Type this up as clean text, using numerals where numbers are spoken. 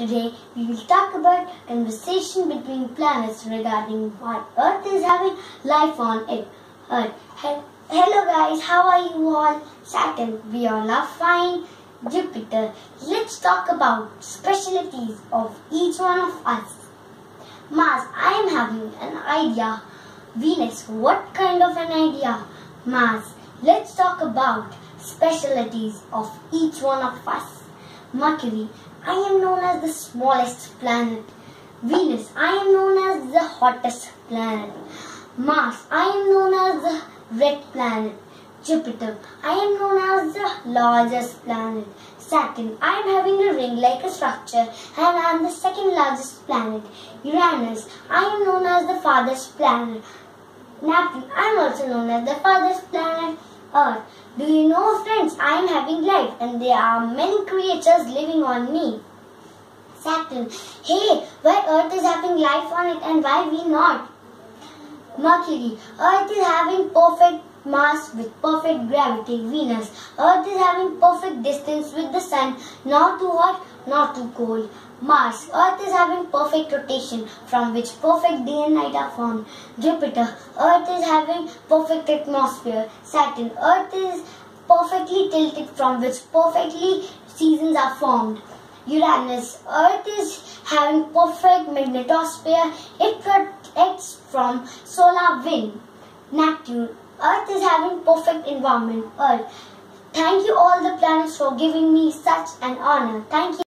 Today we will talk about conversation between planets regarding what Earth is having life on it. Hello guys, how are you all? Saturn, we all are fine. Jupiter, let's talk about specialities of each one of us. Mars, I am having an idea. Venus, what kind of an idea? Mars, let's talk about specialities of each one of us. Mercury, I am known as the smallest planet. Venus, I am known as the hottest planet. Mars, I am known as the red planet. Jupiter, I am known as the largest planet. Saturn, I am having a ring-like structure and I am the second largest planet. Uranus, I am known as the farthest planet. Neptune, I am also known as the farthest planet. Earth, do you know friends, I am having life and there are many creatures living on me. Saturn, hey, why Earth is having life on it and why we not? Mercury, Earth is having perfect Mars with perfect gravity. Venus, Earth is having perfect distance with the sun, not too hot, not too cold. Mars, Earth is having perfect rotation from which perfect day and night are formed. Jupiter, Earth is having perfect atmosphere. Saturn, Earth is perfectly tilted from which perfectly seasons are formed. Uranus, Earth is having perfect magnetosphere. It protects from solar wind. Neptune, Earth is having perfect environment. Earth, thank you all the planets for giving me such an honor. Thank you.